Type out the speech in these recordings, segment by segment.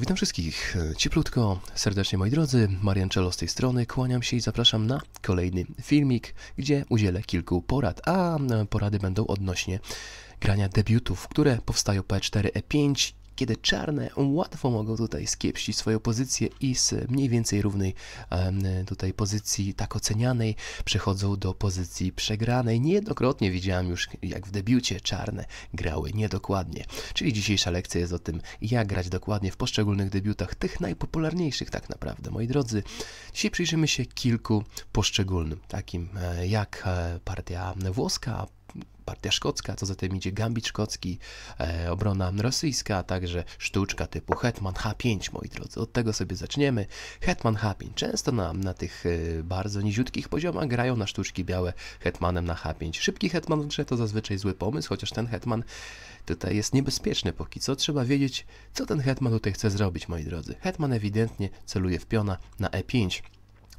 Witam wszystkich cieplutko, serdecznie moi drodzy, Marian Czelo z tej strony, kłaniam się i zapraszam na kolejny filmik, gdzie udzielę kilku porad, a porady będą odnośnie grania debiutów, które powstają P4E5, kiedy czarne łatwo mogą tutaj skiepsić swoją pozycję i z mniej więcej równej tutaj pozycji tak ocenianej przechodzą do pozycji przegranej. Niejednokrotnie widziałem już, jak w debiucie czarne grały niedokładnie. Czyli dzisiejsza lekcja jest o tym, jak grać dokładnie w poszczególnych debiutach, tych najpopularniejszych tak naprawdę, moi drodzy. Dzisiaj przyjrzymy się kilku poszczególnym, takim jak partia włoska, partia szkocka, co za tym idzie Gambit szkocki, obrona rosyjska, a także sztuczka typu Hetman H5, moi drodzy. Od tego sobie zaczniemy. Hetman H5. Często na tych bardzo niziutkich poziomach grają na sztuczki białe Hetmanem na H5. Szybki Hetman w grze to zazwyczaj zły pomysł, chociaż ten Hetman tutaj jest niebezpieczny póki co. Trzeba wiedzieć, co ten Hetman tutaj chce zrobić, moi drodzy. Hetman ewidentnie celuje w piona na E5.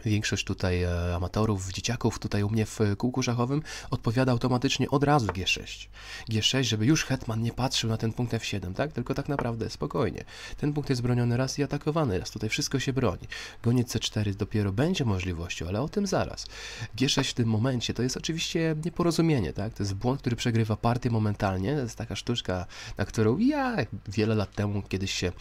Większość tutaj amatorów, dzieciaków tutaj u mnie w kółku szachowym odpowiada automatycznie od razu G6. G6, żeby już Hetman nie patrzył na ten punkt F7, tak? Tylko tak naprawdę spokojnie. Ten punkt jest broniony raz i atakowany raz. Tutaj wszystko się broni. Goniec C4 dopiero będzie możliwością, ale o tym zaraz. G6 w tym momencie to jest oczywiście nieporozumienie, tak? To jest błąd, który przegrywa partię momentalnie. To jest taka sztuczka, na którą ja wiele lat temu kiedyś się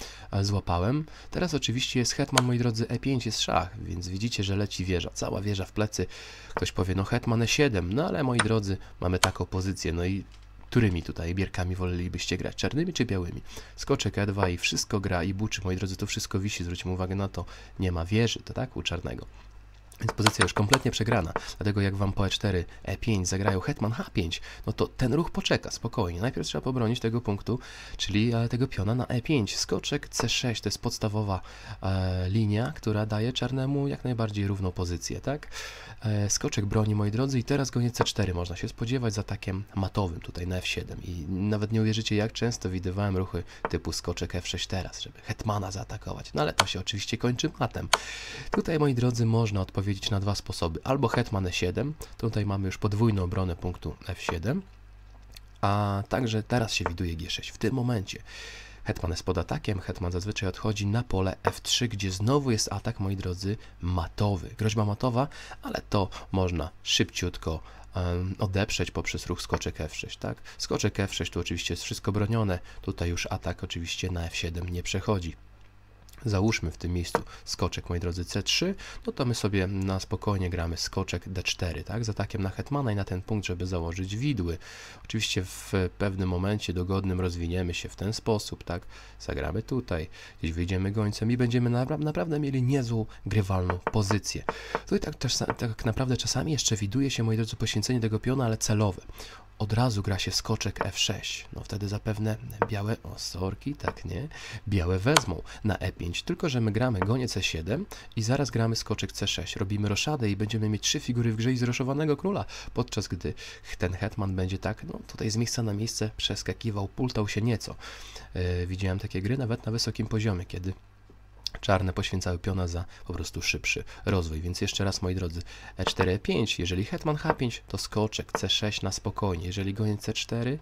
złapałem. Teraz oczywiście jest Hetman, moi drodzy, E5 jest szach, więc widzicie, że leci wieża, cała wieża w plecy. Ktoś powie, no Hetman E7, no ale moi drodzy, mamy taką pozycję, no i którymi tutaj bierkami wolelibyście grać, czarnymi czy białymi? Skoczek E2 i wszystko gra i buczy, moi drodzy, to wszystko wisi, zwróćmy uwagę na to, nie ma wieży, to tak, u czarnego. Więc pozycja już kompletnie przegrana, dlatego jak wam po E4, E5 zagrają Hetman H5, no to ten ruch poczeka spokojnie. Najpierw trzeba pobronić tego punktu, czyli tego piona na E5. Skoczek C6 to jest podstawowa linia, która daje czarnemu jak najbardziej równą pozycję, tak? Skoczek broni, moi drodzy, i teraz goniec C4 można się spodziewać z atakiem matowym tutaj na F7. I nawet nie uwierzycie, jak często widywałem ruchy typu skoczek F6 teraz, żeby Hetmana zaatakować. No ale to się oczywiście kończy matem. Tutaj, moi drodzy, można odpowiedzieć na dwa sposoby. Albo Hetman E7, tutaj mamy już podwójną obronę punktu F7, a także teraz się widuje G6 w tym momencie. Hetman jest pod atakiem, Hetman zazwyczaj odchodzi na pole F3, gdzie znowu jest atak, moi drodzy, matowy. Groźba matowa, ale to można szybciutko odeprzeć poprzez ruch skoczek F6, tak? Skoczek F6 tu oczywiście jest wszystko bronione, tutaj już atak oczywiście na F7 nie przechodzi. Załóżmy w tym miejscu skoczek, moi drodzy, C3, no to my sobie na spokojnie gramy skoczek D4, tak, z atakiem na Hetmana i na ten punkt, żeby założyć widły. Oczywiście w pewnym momencie dogodnym rozwiniemy się w ten sposób, tak, zagramy tutaj, gdzieś wyjdziemy gońcem i będziemy naprawdę mieli niezłą, grywalną pozycję. Tutaj tak naprawdę czasami jeszcze widuje się, moi drodzy, poświęcenie tego piona, ale celowe. Od razu gra się skoczek F6, no wtedy zapewne białe osorki, tak nie, białe wezmą na E5, tylko że my gramy goniec C7 i zaraz gramy skoczek C6, robimy roszadę i będziemy mieć trzy figury w grze i zroszowanego króla, podczas gdy ten Hetman będzie tak, no tutaj z miejsca na miejsce przeskakiwał, pultał się nieco. Widziałem takie gry nawet na wysokim poziomie, kiedy czarne poświęcały piona za po prostu szybszy rozwój. Więc jeszcze raz, moi drodzy, E4, E5. Jeżeli Hetman H5, to skoczek C6 na spokojnie. Jeżeli goniec C4,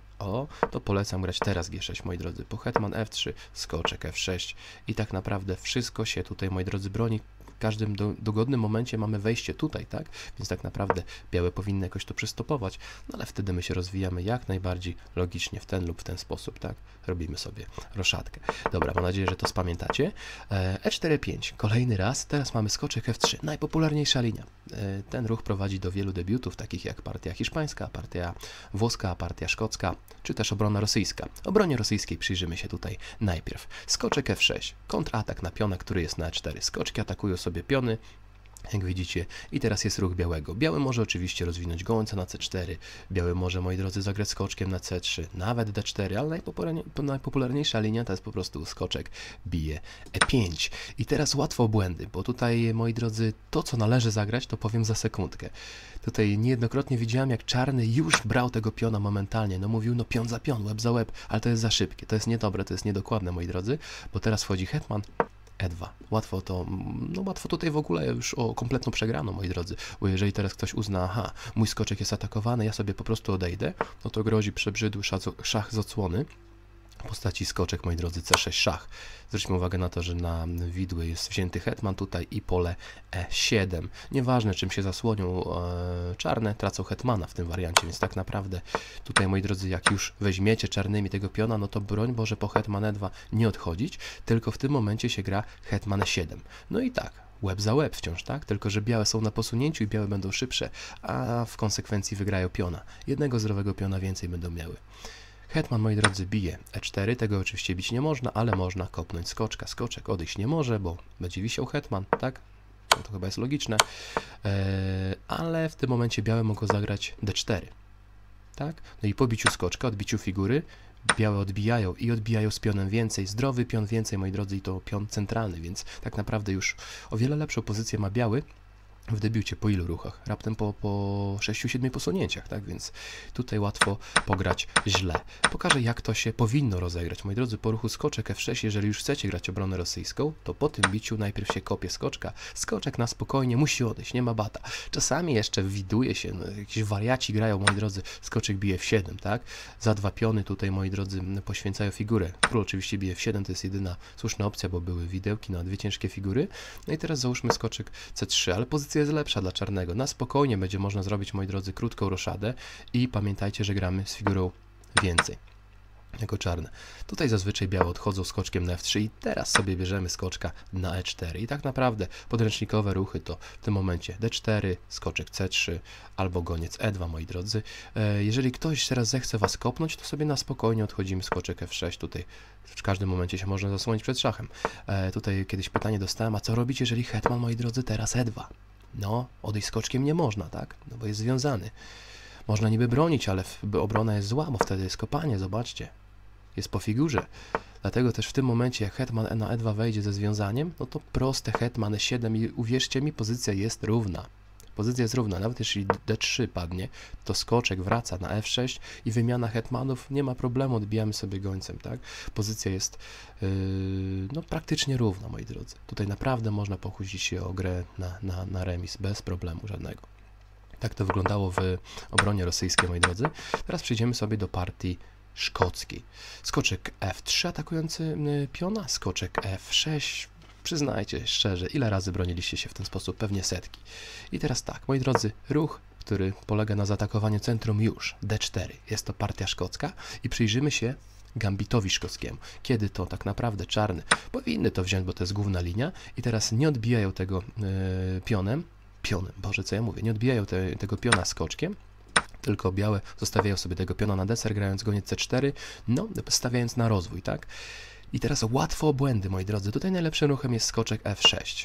to polecam grać teraz G6, moi drodzy. Po Hetman F3, skoczek F6. I tak naprawdę wszystko się tutaj, moi drodzy, broni. W każdym dogodnym momencie mamy wejście tutaj, tak? Więc tak naprawdę białe powinny jakoś to przystopować, no ale wtedy my się rozwijamy jak najbardziej logicznie w ten lub w ten sposób, tak? Robimy sobie roszadkę. Dobra, mam nadzieję, że to spamiętacie. E4, E5. Kolejny raz. Teraz mamy skoczek F3. Najpopularniejsza linia. Ten ruch prowadzi do wielu debiutów, takich jak partia hiszpańska, partia włoska, partia szkocka, czy też obrona rosyjska. Obronie rosyjskiej przyjrzymy się tutaj najpierw. Skoczek F6. Kontratak na piona, który jest na E4. Skoczki atakują sobie piony, jak widzicie, i teraz jest ruch białego. Biały może oczywiście rozwinąć gońca na C4, biały może, moi drodzy, zagrać skoczkiem na C3, nawet D4, ale najpopularniejsza linia to jest po prostu skoczek bije E5. I teraz łatwo błędy, bo tutaj, moi drodzy, to co należy zagrać, to powiem za sekundkę. Tutaj niejednokrotnie widziałem, jak czarny już brał tego piona momentalnie, no mówił, no pion za pion, łeb za łeb, ale to jest za szybkie, to jest niedobre, to jest niedokładne, moi drodzy, bo teraz wchodzi Hetman E2. Łatwo to, no łatwo tutaj w ogóle już o kompletną przegraną, moi drodzy, bo jeżeli teraz ktoś uzna, aha, mój skoczek jest atakowany, ja sobie po prostu odejdę, no to grozi przebrzydły szach z odsłony. postaci skoczek, moi drodzy, C6 szach. Zwróćmy uwagę na to, że na widły jest wzięty hetman tutaj i pole E7. Nieważne, czym się zasłonią czarne, tracą hetmana w tym wariancie, więc tak naprawdę tutaj, moi drodzy, jak już weźmiecie czarnymi tego piona, no to broń Boże po hetman E2 nie odchodzić, tylko w tym momencie się gra hetman E7. No i tak, łeb za łeb wciąż, tak? Tylko że białe są na posunięciu i białe będą szybsze, a w konsekwencji wygrają piona. Jednego zdrowego piona więcej będą miały. Hetman, moi drodzy, bije E4, tego oczywiście bić nie można, ale można kopnąć skoczka. Skoczek odejść nie może, bo będzie wisiał hetman, tak? No to chyba jest logiczne, ale w tym momencie białe mogą zagrać D4, tak? No i po biciu skoczka, odbiciu figury, białe odbijają i odbijają z pionem więcej, zdrowy pion więcej, moi drodzy, i to pion centralny, więc tak naprawdę już o wiele lepszą pozycję ma biały w debiucie. Po ilu ruchach? Raptem po 6-7 posunięciach, tak? Więc tutaj łatwo pograć źle. Pokażę, jak to się powinno rozegrać, moi drodzy, po ruchu skoczek F6. Jeżeli już chcecie grać obronę rosyjską, to po tym biciu najpierw się kopie skoczka. Skoczek na spokojnie musi odejść, nie ma bata. Czasami jeszcze widuje się, no, jakieś wariaci grają, moi drodzy, skoczek bije F7, tak? Za dwa piony tutaj, moi drodzy, poświęcają figurę. Król oczywiście bije F7, to jest jedyna słuszna opcja, bo były widełki na dwie ciężkie figury. No i teraz załóżmy skoczek C3, ale pozycja jest lepsza dla czarnego. Na spokojnie będzie można zrobić, moi drodzy, krótką roszadę i pamiętajcie, że gramy z figurą więcej jako czarne. Tutaj zazwyczaj białe odchodzą skoczkiem na F3 i teraz sobie bierzemy skoczka na E4 i tak naprawdę podręcznikowe ruchy to w tym momencie D4, skoczek C3 albo goniec E2, moi drodzy. Jeżeli ktoś teraz zechce was kopnąć, to sobie na spokojnie odchodzimy skoczek F6, tutaj w każdym momencie się można zasłonić przed szachem. Tutaj kiedyś pytanie dostałem, a co robić, jeżeli hetman, moi drodzy, teraz E2? No, odejść skoczkiem nie można, tak? No bo jest związany. Można niby bronić, ale obrona jest zła, bo wtedy jest kopanie, zobaczcie. Jest po figurze. Dlatego też w tym momencie, jak hetman na E2 wejdzie ze związaniem, no to proste hetman E7 i uwierzcie mi, pozycja jest równa. Pozycja jest równa, nawet jeśli D3 padnie, to skoczek wraca na F6 i wymiana hetmanów, nie ma problemu, odbijamy sobie gońcem, tak? Pozycja jest no, praktycznie równa, moi drodzy. Tutaj naprawdę można pokusić się o grę na remis, bez problemu żadnego. Tak to wyglądało w obronie rosyjskiej, moi drodzy. Teraz przejdziemy sobie do partii szkockiej. Skoczek F3 atakujący piona, skoczek F6. Przyznajcie szczerze, ile razy broniliście się w ten sposób? Pewnie setki. I teraz tak, moi drodzy, ruch, który polega na zaatakowaniu centrum już, D4. Jest to partia szkocka i przyjrzymy się gambitowi szkockiemu. Kiedy to tak naprawdę czarny powinny to wziąć, bo to jest główna linia i teraz nie odbijają tego pionem, Boże, co ja mówię, nie odbijają tego piona skoczkiem, tylko białe zostawiają sobie tego piona na deser, grając goniec C4, no, stawiając na rozwój, tak? I teraz łatwo o błędy, moi drodzy. Tutaj najlepszym ruchem jest skoczek F6.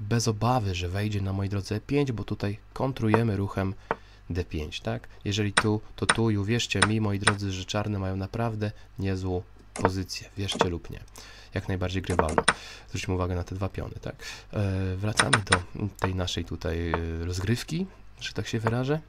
Bez obawy, że wejdzie na, moi drodzy, E5, bo tutaj kontrujemy ruchem D5, tak? Jeżeli tu, to tu i uwierzcie mi, moi drodzy, że czarne mają naprawdę niezłą pozycję. Wierzcie lub nie. Jak najbardziej grywalną. Zwróćmy uwagę na te dwa piony, tak? Wracamy do tej naszej tutaj rozgrywki, że tak się wyrażę.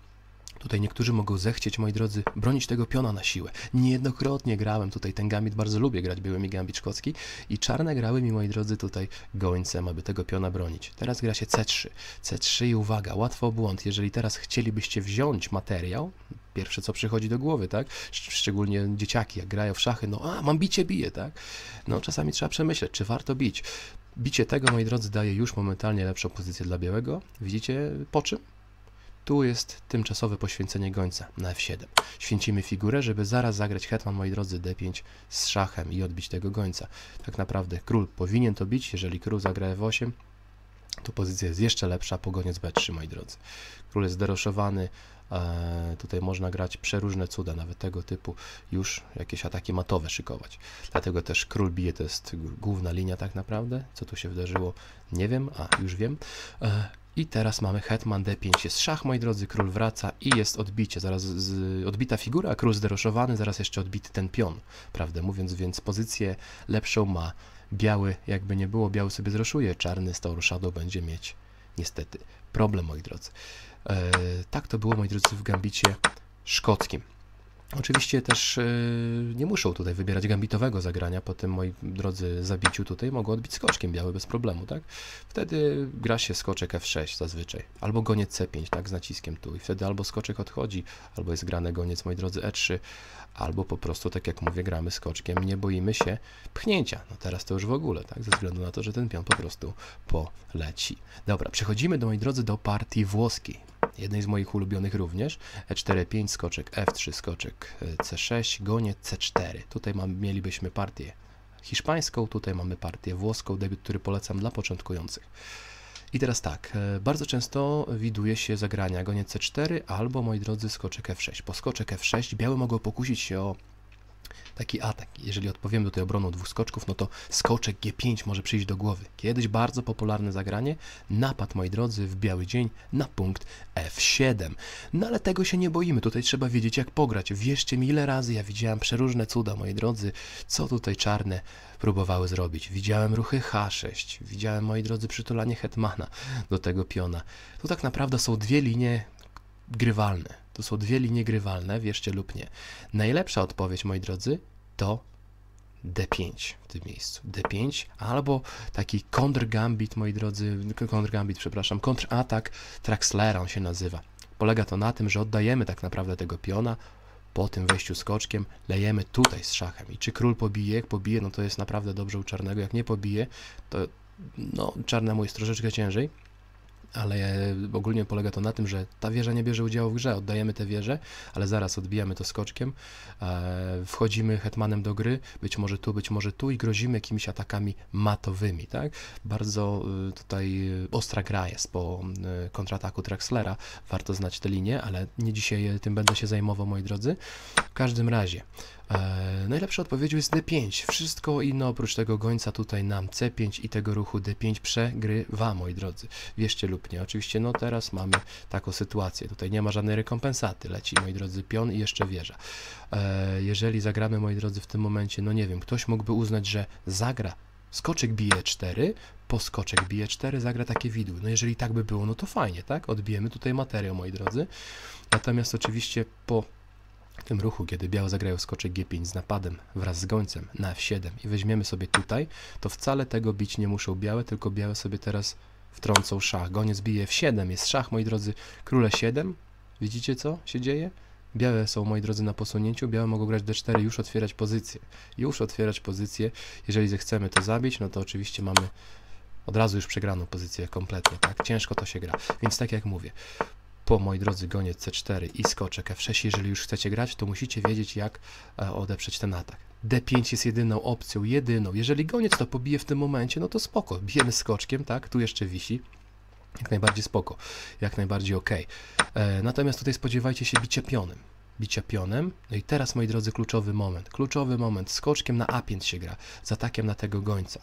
Tutaj niektórzy mogą zechcieć, moi drodzy, bronić tego piona na siłę. Niejednokrotnie grałem tutaj ten gambit, bardzo lubię grać białymi gambit szkocki i czarne grały mi, moi drodzy, tutaj gońcem, aby tego piona bronić. Teraz gra się C3. C3 i uwaga, łatwo o błąd. Jeżeli teraz chcielibyście wziąć materiał, pierwsze co przychodzi do głowy, tak? Szczególnie dzieciaki, jak grają w szachy, no a, mam bicie, biję, tak? No czasami trzeba przemyśleć, czy warto bić. Bicie tego, moi drodzy, daje już momentalnie lepszą pozycję dla białego. Widzicie po czym? Tu jest tymczasowe poświęcenie gońca na F7. Święcimy figurę, żeby zaraz zagrać hetman, moi drodzy, D5 z szachem i odbić tego gońca. Tak naprawdę król powinien to bić, jeżeli król zagra F8, to pozycja jest jeszcze lepsza, po goniec B3, moi drodzy. Król jest deroszowany, tutaj można grać przeróżne cuda, nawet tego typu już jakieś ataki matowe szykować. Dlatego też król bije, to jest główna linia tak naprawdę. Co tu się wydarzyło? Nie wiem, a już wiem. I teraz mamy hetman, D5 jest szach, moi drodzy, król wraca i jest odbicie, zaraz odbita figura, a król zderoszowany, zaraz jeszcze odbity ten pion, prawdę mówiąc, więc pozycję lepszą ma biały, jakby nie było, biały sobie zroszuje, czarny z tą roszadą będzie mieć niestety problem, moi drodzy. Tak to było, moi drodzy, w gambicie szkockim. Oczywiście też nie muszą tutaj wybierać gambitowego zagrania, po tym, moi drodzy, zabiciu tutaj mogą odbić skoczkiem biały bez problemu, tak? Wtedy gra się skoczek f6 zazwyczaj, albo goniec c5, tak, z naciskiem tu i wtedy albo skoczek odchodzi, albo jest grany goniec, moi drodzy, e3, albo po prostu, tak jak mówię, gramy skoczkiem, nie boimy się pchnięcia. No teraz to już w ogóle, tak, ze względu na to, że ten pion po prostu poleci. Dobra, przechodzimy, moi drodzy, do partii włoskiej. Jednej z moich ulubionych również, e4-5, skoczek f3, skoczek c6, goniec c4. Tutaj mielibyśmy partię hiszpańską, tutaj mamy partię włoską, debiut, który polecam dla początkujących. I teraz tak, bardzo często widuje się zagrania goniec c4 albo, moi drodzy, skoczek f6. Po skoczek f6 białe mogą pokusić się o taki atak. Jeżeli odpowiemy do tej obrony dwóch skoczków, no to skoczek G5 może przyjść do głowy. Kiedyś bardzo popularne zagranie, napad, moi drodzy, w biały dzień na punkt F7. No ale tego się nie boimy, tutaj trzeba wiedzieć, jak pograć. Wierzcie mi, ile razy ja widziałem przeróżne cuda, moi drodzy, co tutaj czarne próbowały zrobić. Widziałem ruchy H6, widziałem, moi drodzy, przytulanie hetmana do tego piona. Tu tak naprawdę są dwie linie grywalne. To są dwie linie grywalne, wierzcie lub nie. Najlepsza odpowiedź, moi drodzy, to D5 w tym miejscu. D5 albo taki kontrgambit, moi drodzy, kontratak Traxlera on się nazywa. Polega to na tym, że oddajemy tak naprawdę tego piona, po tym wejściu skoczkiem lejemy tutaj z szachem. I czy król pobije? Jak pobije, no to jest naprawdę dobrze u czarnego. Jak nie pobije, to no, czarnemu jest troszeczkę ciężej. Ale ogólnie polega to na tym, że ta wieża nie bierze udziału w grze, oddajemy tę wieżę, ale zaraz odbijamy to skoczkiem, wchodzimy hetmanem do gry, być może tu i grozimy jakimiś atakami matowymi, tak? Bardzo tutaj ostra gra jest po kontrataku Traxlera, warto znać te linie, ale nie dzisiaj tym będę się zajmował, moi drodzy. W każdym razie, najlepsza odpowiedź jest D5, wszystko inne oprócz tego gońca tutaj nam C5 i tego ruchu D5 przegrywa, moi drodzy, wierzcie lub nie. Oczywiście no teraz mamy taką sytuację, tutaj nie ma żadnej rekompensaty, leci, moi drodzy, pion i jeszcze wieża. Jeżeli zagramy, moi drodzy, w tym momencie, no nie wiem, ktoś mógłby uznać, że zagra skoczek bije 4, po skoczek bije 4 zagra takie widły. No jeżeli tak by było, no to fajnie, tak, odbijemy tutaj materiał, moi drodzy, natomiast oczywiście po tym ruchu, kiedy białe zagrają skoczek G5 z napadem wraz z gońcem na F7 i weźmiemy sobie tutaj, to wcale tego bić nie muszą białe, tylko białe sobie teraz wtrącą szach. Goniec bije F7, jest szach, moi drodzy, króle 7. Widzicie, co się dzieje? Białe są, moi drodzy, na posunięciu, białe mogą grać D4, już otwierać pozycję. Jeżeli zechcemy to zabić, no to oczywiście mamy od razu już przegraną pozycję kompletnie, tak? Ciężko to się gra, więc tak jak mówię, po, moi drodzy, goniec C4 i skoczek F6, jeżeli już chcecie grać, to musicie wiedzieć, jak odeprzeć ten atak. D5 jest jedyną opcją, jedyną. Jeżeli goniec to pobije w tym momencie, no to spoko. Bijemy skoczkiem, tak? Tu jeszcze wisi. Jak najbardziej spoko. Jak najbardziej ok. Natomiast tutaj spodziewajcie się bicia pionem. No i teraz, moi drodzy, kluczowy moment. Skoczkiem na A5 się gra. Z atakiem na tego gońca.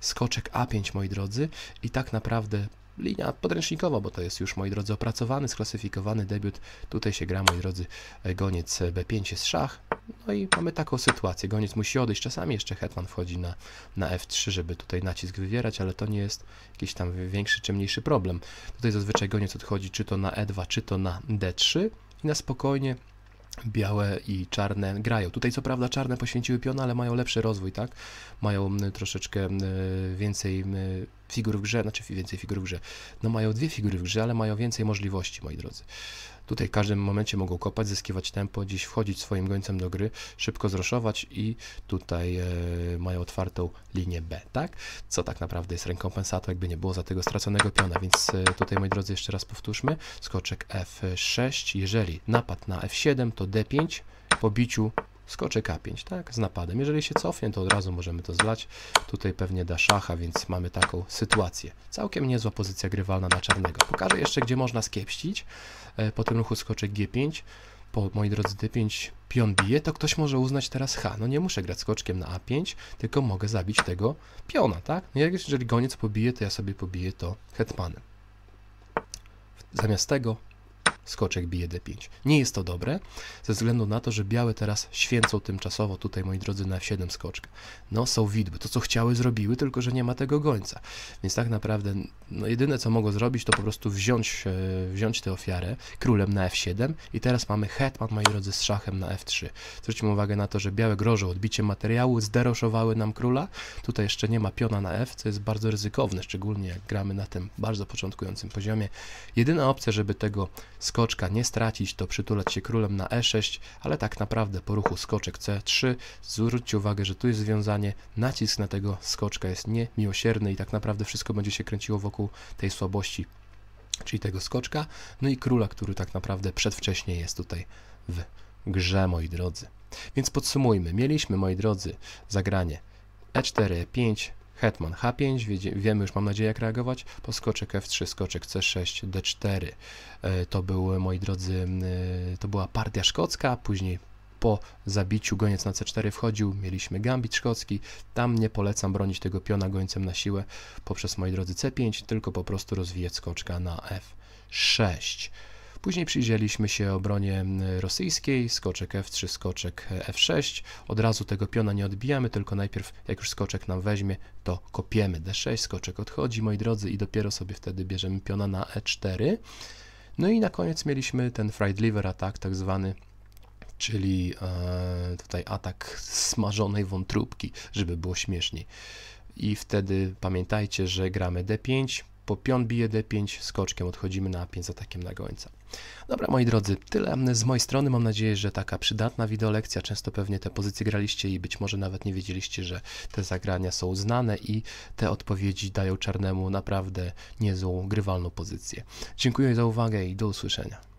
Skoczek A5, moi drodzy. I tak naprawdę linia podręcznikowa, bo to jest już, moi drodzy, opracowany, sklasyfikowany debiut. Tutaj się gra, moi drodzy, goniec B5 jest szach. No i mamy taką sytuację. Goniec musi odejść. Czasami jeszcze hetman wchodzi na F3, żeby tutaj nacisk wywierać, ale to nie jest jakiś tam większy czy mniejszy problem. Tutaj zazwyczaj goniec odchodzi czy to na E2, czy to na D3 i na spokojnie białe i czarne grają. Tutaj co prawda czarne poświęciły piona, ale mają lepszy rozwój, tak? Mają troszeczkę więcej figur w grze, No mają dwie figury w grze, ale mają więcej możliwości, moi drodzy. Tutaj w każdym momencie mogą kopać, zyskiwać tempo, gdzieś wchodzić swoim gońcem do gry, szybko zroszować i tutaj mają otwartą linię B, tak? Co tak naprawdę jest rekompensatą, jakby nie było za tego straconego piona, więc tutaj, moi drodzy, jeszcze raz powtórzmy, skoczek F6, jeżeli napad na F7, to D5, po biciu skoczek A5, tak, z napadem. Jeżeli się cofnie, to od razu możemy to zlać. Tutaj pewnie da szacha, więc mamy taką sytuację. Całkiem niezła pozycja grywalna dla czarnego. Pokażę jeszcze, gdzie można skiepścić. Po tym ruchu skoczek G5, po, moi drodzy, D5 pion bije, to ktoś może uznać teraz, ha, no nie muszę grać skoczkiem na A5, tylko mogę zabić tego piona, tak? Jeżeli goniec pobije, to ja sobie pobiję to hetmanem. Zamiast tego skoczek bije d5. Nie jest to dobre, ze względu na to, że białe teraz święcą tymczasowo tutaj, moi drodzy, na f7 skoczkę. No, są widły. To, co chciały, zrobiły, tylko że nie ma tego gońca. Więc tak naprawdę, no, jedyne, co mogło zrobić, to po prostu wziąć tę ofiarę królem na f7 i teraz mamy hetman, moi drodzy, z szachem na f3. Zwróćmy uwagę na to, że białe grożą odbiciem materiału, zderoszowały nam króla. Tutaj jeszcze nie ma piona na f, co jest bardzo ryzykowne, szczególnie jak gramy na tym bardzo początkującym poziomie. Jedyna opcja, żeby tego skoczka nie stracić, to przytulać się królem na e6, ale tak naprawdę po ruchu skoczek c3, zwróćcie uwagę, że tu jest związanie, nacisk na tego skoczka jest niemiłosierny i tak naprawdę wszystko będzie się kręciło wokół tej słabości, czyli tego skoczka, no i króla, który tak naprawdę przedwcześnie jest tutaj w grze, moi drodzy. Więc podsumujmy, mieliśmy, moi drodzy, zagranie e4, e5, hetman h5, wiemy już, mam nadzieję, jak reagować, po skoczek f3, skoczek c6, d4, to były, moi drodzy, to była partia szkocka, później po zabiciu goniec na c4 wchodził, mieliśmy gambit szkocki, tam nie polecam bronić tego piona gońcem na siłę poprzez, moi drodzy, c5, tylko po prostu rozwijać skoczka na f6. Później przyjrzeliśmy się obronie rosyjskiej, skoczek f3, skoczek f6. Od razu tego piona nie odbijamy, tylko najpierw, jak już skoczek nam weźmie, to kopiemy d6, skoczek odchodzi, moi drodzy, i dopiero sobie wtedy bierzemy piona na e4. No i na koniec mieliśmy ten fried liver atak, tak zwany, czyli tutaj atak smażonej wątróbki, żeby było śmieszniej. I wtedy pamiętajcie, że gramy d5, po pion bije d5, skoczkiem odchodzimy na a5 z atakiem na gońca. Dobra, moi drodzy, tyle z mojej strony. Mam nadzieję, że taka przydatna wideolekcja. Często pewnie te pozycje graliście i być może nawet nie wiedzieliście, że te zagrania są znane i te odpowiedzi dają czarnemu naprawdę niezłą grywalną pozycję. Dziękuję za uwagę i do usłyszenia.